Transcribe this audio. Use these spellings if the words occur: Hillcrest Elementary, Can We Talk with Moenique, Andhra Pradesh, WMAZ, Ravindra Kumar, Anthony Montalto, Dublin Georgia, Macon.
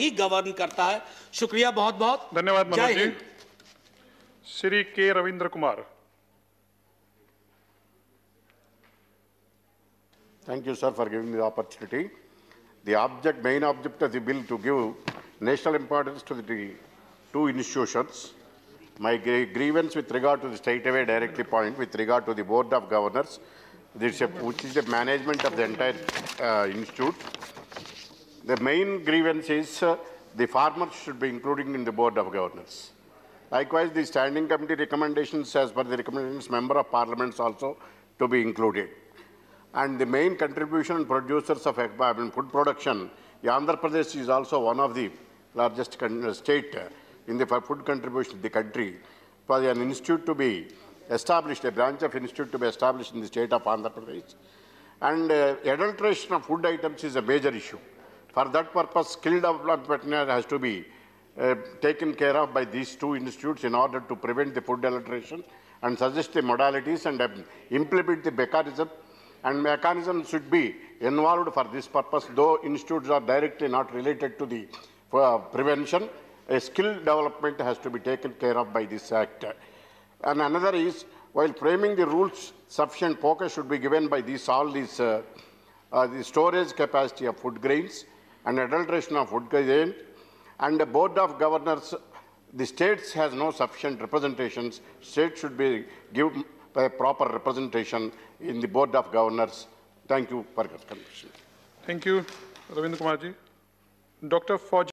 ही govern करता है। शुक्रिया, बहुत बहुत धन्यवाद मनोज जी। श्री के Ravindra Kumar. Thank you, sir, for giving me the opportunity. The object, main object of the bill to give national importance to the two institutions. My grievance with regard to the straightaway directly point with regard to the Board of Governors, which is the management of the entire institute. The main grievance is the farmers should be including in the Board of Governors. Likewise, the Standing Committee recommendations, as per the recommendations, Member of Parliaments also to be included. And the main contribution and producers of food production, Andhra Pradesh is also one of the largest state in the food contribution of the country. For an institute to be established, a branch of institute to be established in the state of Andhra Pradesh. And adulteration of food items is a major issue. For that purpose, skilled development has to be taken care of by these two institutes in order to prevent the food adulteration and suggest the modalities and implement the mechanism. And mechanisms should be involved for this purpose, though institutes are directly not related to the prevention. A skill development has to be taken care of by this act. And another is, while framing the rules, sufficient focus should be given by the storage capacity of food grains and adulteration of food grains. And the Board of Governors, the states has no sufficient representations. States should be given by proper representation in the Board of Governors. Thank you for your contribution. Thank you, Ravindra Kumar ji. Dr. Fauji.